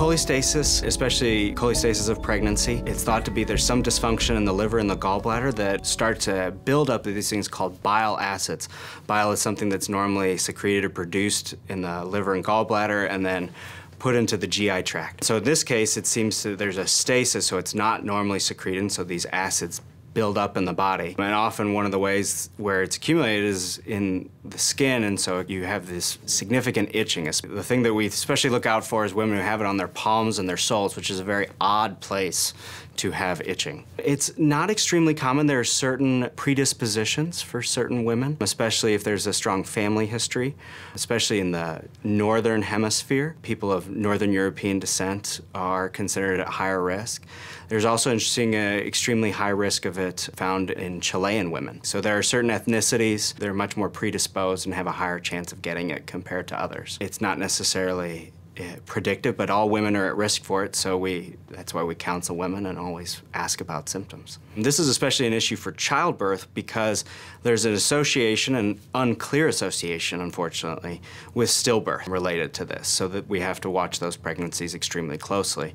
Cholestasis, especially cholestasis of pregnancy, it's thought to be there's some dysfunction in the liver and the gallbladder that start to build up these things called bile acids. Bile is something that's normally secreted or produced in the liver and gallbladder and then put into the GI tract. So in this case, it seems that there's a stasis, so it's not normally secreted, so these acids build up in the body. And often one of the ways where it's accumulated is in the skin, and so you have this significant itching. The thing that we especially look out for is women who have it on their palms and their soles, which is a very odd place to have itching. It's not extremely common. There are certain predispositions for certain women, especially if there's a strong family history, especially in the northern hemisphere. People of northern European descent are considered at higher risk. There's also interesting extremely high risk of it found in Chilean women. So there are certain ethnicities that are much more predisposed and have a higher chance of getting it compared to others. It's not necessarily predictive, but all women are at risk for it, so that's why we counsel women and always ask about symptoms. And this is especially an issue for childbirth because there's an association, an unclear association, unfortunately, with stillbirth related to this, so that we have to watch those pregnancies extremely closely.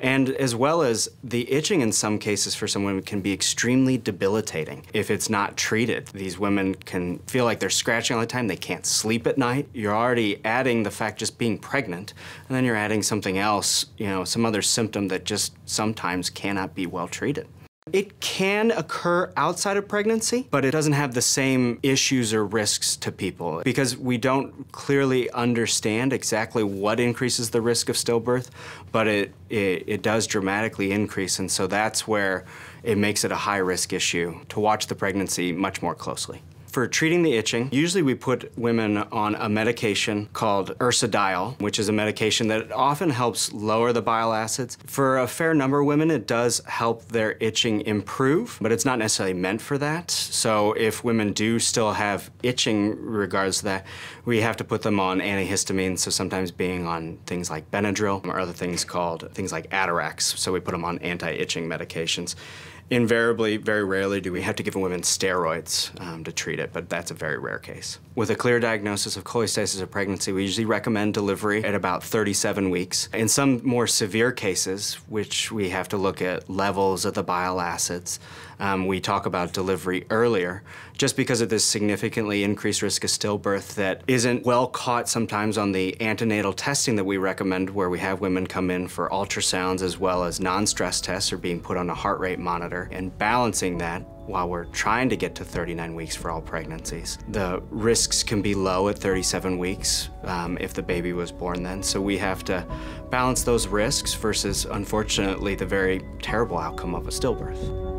And as well as the itching in some cases for some women can be extremely debilitating if it's not treated. These women can feel like they're scratching all the time, they can't sleep at night. You're already adding the fact just being pregnant, and then you're adding something else, you know, some other symptom that just sometimes cannot be well treated. It can occur outside of pregnancy, but it doesn't have the same issues or risks to people because we don't clearly understand exactly what increases the risk of stillbirth, but it does dramatically increase, and so that's where it makes it a high-risk issue to watch the pregnancy much more closely. For treating the itching, usually we put women on a medication called ursodiol, which is a medication that often helps lower the bile acids. For a fair number of women, it does help their itching improve, but it's not necessarily meant for that. So if women do still have itching regards to that, we have to put them on antihistamines, so sometimes being on things like Benadryl or other things called things like Atarax, so we put them on anti-itching medications. Invariably, very rarely do we have to give women steroids to treat it, but that's a very rare case. With a clear diagnosis of cholestasis of pregnancy, we usually recommend delivery at about 37 weeks. In some more severe cases, which we have to look at levels of the bile acids, we talk about delivery earlier, just because of this significantly increased risk of stillbirth that isn't well caught sometimes on the antenatal testing that we recommend, where we have women come in for ultrasounds as well as non-stress tests or being put on a heart rate monitor, and balancing that while we're trying to get to 39 weeks for all pregnancies. The risks can be low at 37 weeks if the baby was born then, so we have to balance those risks versus, unfortunately, the very terrible outcome of a stillbirth.